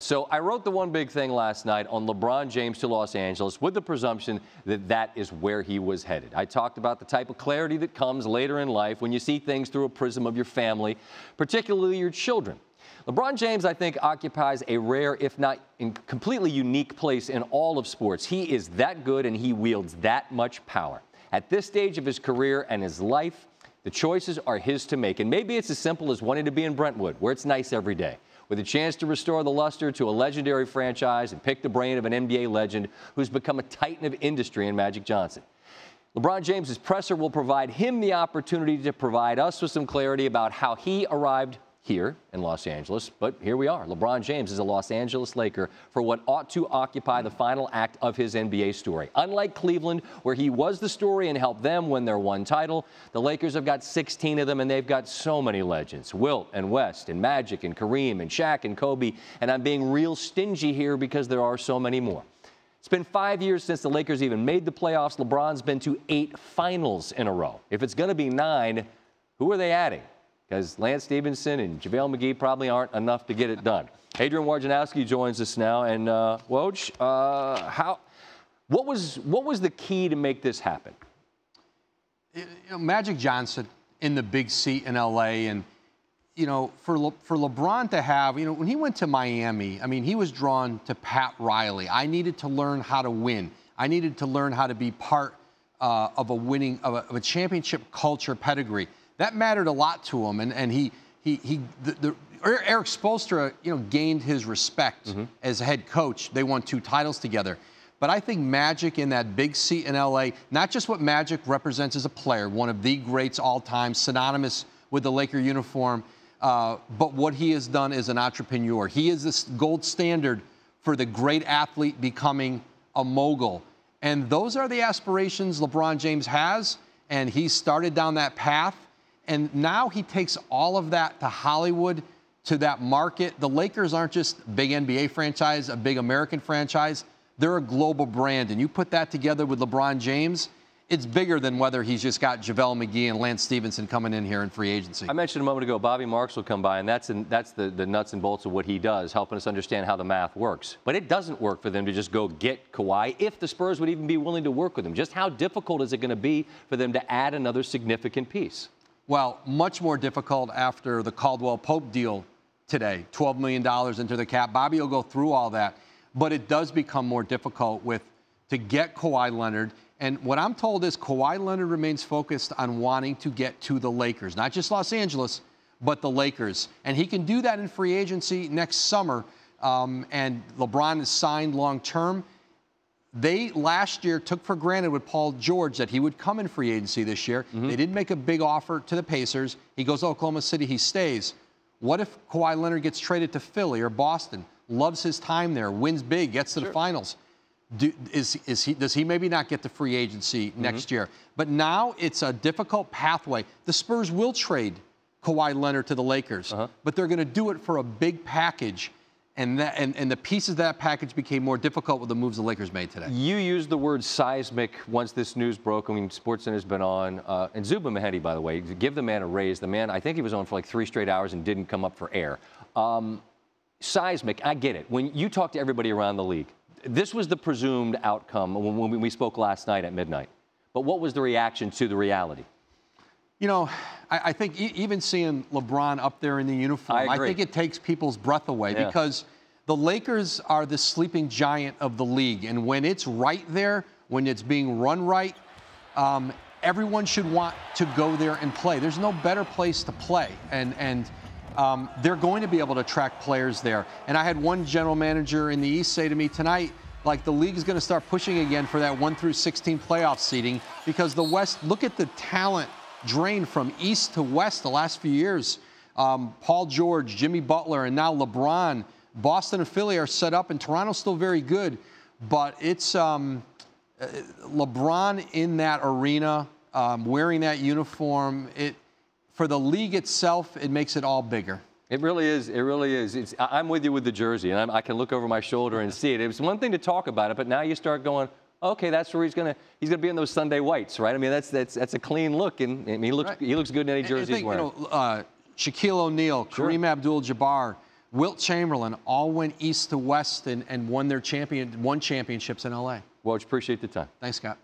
So I wrote the one big thing last night on LeBron James to Los Angeles with the presumption that that is where he was headed. I talked about the type of clarity that comes later in life when you see things through a prism of your family, particularly your children. LeBron James, I think, occupies a rare, if not completely unique place in all of sports. He is that good and he wields that much power. At this stage of his career and his life, the choices are his to make. And maybe it's as simple as wanting to be in Brentwood, where it's nice every day, with a chance to restore the luster to a legendary franchise and pick the brain of an NBA legend who's become a titan of industry in Magic Johnson. LeBron James's presser will provide him the opportunity to provide us with some clarity about how he arrived here in Los Angeles. But here we are. LeBron James is a Los Angeles Laker for what ought to occupy the final act of his NBA story. Unlike Cleveland, where he was the story and helped them win their one title, the Lakers have got 16 of them, and they've got so many legends. Wilt and West and Magic and Kareem and Shaq and Kobe. And I'm being real stingy here because there are so many more. It's been 5 years since the Lakers even made the playoffs. LeBron's been to 8 finals in a row. If it's going to be 9, who are they adding? Because Lance Stephenson and JaVale McGee probably aren't enough to get it done. Adrian Wojnarowski joins us now, and Woj, what was the key to make this happen? Magic Johnson in the big seat in L.A., and for LeBron to have, when he went to Miami, I mean, he was drawn to Pat Riley. I needed to learn how to win. I needed to learn how to be part of a championship culture pedigree. That mattered a lot to him, and Eric Spolstra, gained his respect as a head coach. They won 2 titles together. But I think Magic in that big seat in L.A., not just what Magic represents as a player, one of the greats all time, synonymous with the Laker uniform, but what he has done as an entrepreneur. He is the gold standard for the great athlete becoming a mogul. And those are the aspirations LeBron James has, and he started down that path. And now he takes all of that to Hollywood, to that market. The Lakers aren't just a big NBA franchise, a big American franchise. They're a global brand. And you put that together with LeBron James, it's bigger than whether he's just got JaVale McGee and Lance Stephenson coming in here in free agency. I mentioned a moment ago, Bobby Marks will come by, and that's the nuts and bolts of what he does, helping us understand how the math works. But it doesn't work for them to just go get Kawhi, if the Spurs would even be willing to work with him. Just how difficult is it going to be for them to add another significant piece? Well, much more difficult after the Caldwell-Pope deal today, $12 million into the cap. Bobby will go through all that, but it does become more difficult to get Kawhi Leonard. And what I'm told is Kawhi Leonard remains focused on wanting to get to the Lakers, not just Los Angeles, but the Lakers. And he can do that in free agency next summer, and LeBron is signed long-term. They last year took for granted with Paul George that he would come in free agency this year. They did make a big offer to the Pacers. He goes to Oklahoma City. He stays. What if Kawhi Leonard gets traded to Philly or Boston, loves his time there, wins big, gets to the finals? Does he maybe not get to free agency next year? But now it's a difficult pathway. The Spurs will trade Kawhi Leonard to the Lakers, but they're going to do it for a big package. And the pieces of that package became more difficult with the moves the Lakers made today. You used the word seismic once this news broke. I mean, SportsCenter's been on. And Zubin Mehdi, by the way, give the man a raise. The man, I think he was on for like 3 straight hours and didn't come up for air. Seismic, I get it. When you talk to everybody around the league, this was the presumed outcome when we spoke last night at midnight. But what was the reaction to the reality? I think even seeing LeBron up there in the uniform, I think it takes people's breath away because the Lakers are the sleeping giant of the league. And when it's right there, when it's being run right, everyone should want to go there and play. There's no better place to play. And they're going to be able to attract players there. And I had one general manager in the East say to me tonight, the league is going to start pushing again for that 1-16 playoff seeding because the West, look at the talent drained from east to west the last few years. Paul George, Jimmy Butler, and now LeBron. Boston and Philly are set up, and Toronto's still very good. But it's LeBron in that arena, wearing that uniform. For the league itself, it makes it all bigger. It really is. It really is. I'm with you with the jersey, and I can look over my shoulder and see it. It was one thing to talk about it, but now you start going, okay, that's where he's gonna be in those Sunday whites, right? I mean, that's a clean look, and he looks good in any jersey he's wearing. Shaquille O'Neal, Kareem Abdul-Jabbar, Wilt Chamberlain all went east to west and won championships in L.A. Well, I appreciate the time. Thanks, Scott.